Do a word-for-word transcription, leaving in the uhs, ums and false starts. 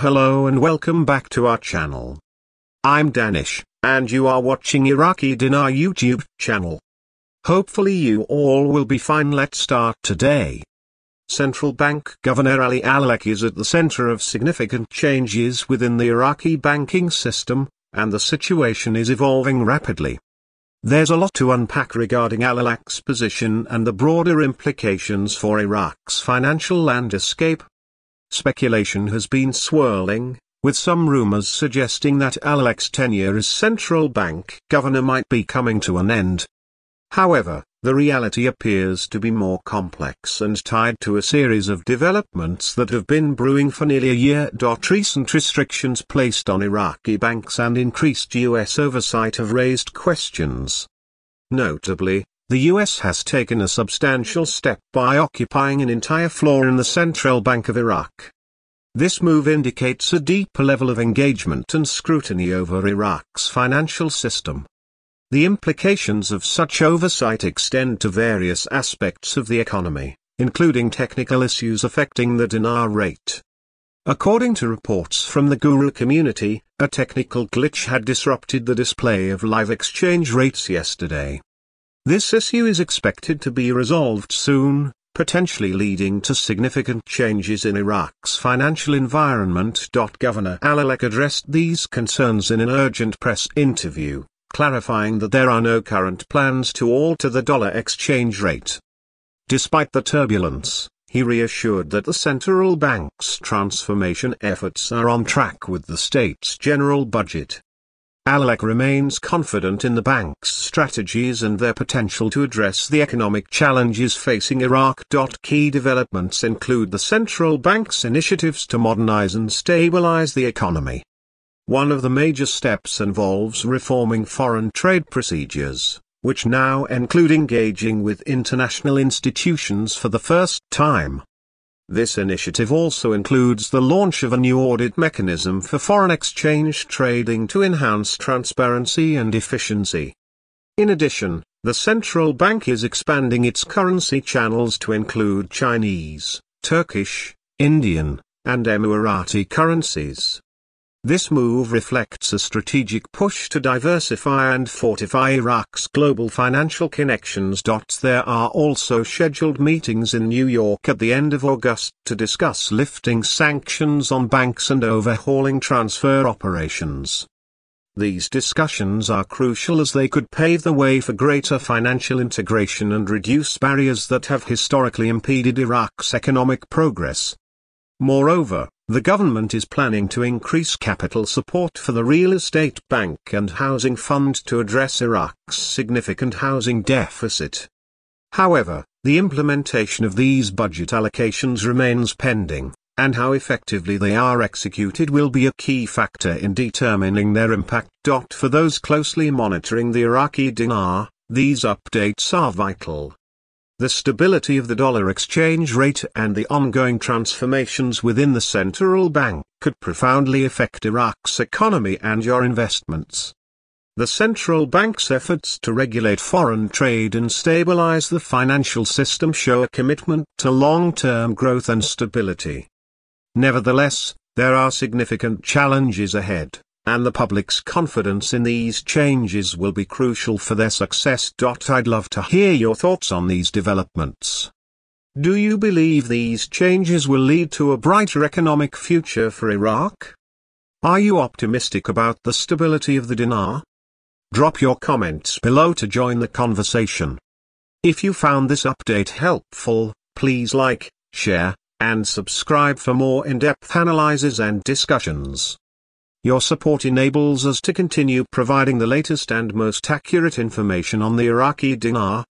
Hello and welcome back to our channel. I'm Danish, and you are watching Iraqi Dinar YouTube channel. Hopefully you all will be fine. Let's start today. Central Bank Governor Ali Al-Alaq is at the center of significant changes within the Iraqi banking system, and the situation is evolving rapidly. There's a lot to unpack regarding Al-Alaq's position and the broader implications for Iraq's financial landscape. Speculation has been swirling, with some rumors suggesting that Al-Alaq's tenure as central bank governor might be coming to an end. However, the reality appears to be more complex and tied to a series of developments that have been brewing for nearly a year. Recent restrictions placed on Iraqi banks and increased U S oversight have raised questions. Notably, the U S has taken a substantial step by occupying an entire floor in the Central Bank of Iraq. This move indicates a deeper level of engagement and scrutiny over Iraq's financial system. The implications of such oversight extend to various aspects of the economy, including technical issues affecting the dinar rate. According to reports from the guru community, a technical glitch had disrupted the display of live exchange rates yesterday. This issue is expected to be resolved soon, potentially leading to significant changes in Iraq's financial environment. Governor Al-Alaq addressed these concerns in an urgent press interview, clarifying that there are no current plans to alter the dollar exchange rate. Despite the turbulence, he reassured that the central bank's transformation efforts are on track with the state's general budget. Al-Alaq remains confident in the bank's strategies and their potential to address the economic challenges facing Iraq. Key developments include the central bank's initiatives to modernize and stabilize the economy. One of the major steps involves reforming foreign trade procedures, which now include engaging with international institutions for the first time. This initiative also includes the launch of a new audit mechanism for foreign exchange trading to enhance transparency and efficiency. In addition, the central bank is expanding its currency channels to include Chinese, Turkish, Indian, and Emirati currencies. This move reflects a strategic push to diversify and fortify Iraq's global financial connections. There are also scheduled meetings in New York at the end of August to discuss lifting sanctions on banks and overhauling transfer operations. These discussions are crucial as they could pave the way for greater financial integration and reduce barriers that have historically impeded Iraq's economic progress. Moreover, the government is planning to increase capital support for the Real Estate Bank and Housing Fund to address Iraq's significant housing deficit. However, the implementation of these budget allocations remains pending, and how effectively they are executed will be a key factor in determining their impact. For those closely monitoring the Iraqi dinar, these updates are vital. The stability of the dollar exchange rate and the ongoing transformations within the central bank could profoundly affect Iraq's economy and your investments. The central bank's efforts to regulate foreign trade and stabilize the financial system show a commitment to long-term growth and stability. Nevertheless, there are significant challenges ahead, and the public's confidence in these changes will be crucial for their success. I'd love to hear your thoughts on these developments. Do you believe these changes will lead to a brighter economic future for Iraq? Are you optimistic about the stability of the dinar? Drop your comments below to join the conversation. If you found this update helpful, please like, share, and subscribe for more in-depth analyses and discussions. Your support enables us to continue providing the latest and most accurate information on the Iraqi dinar,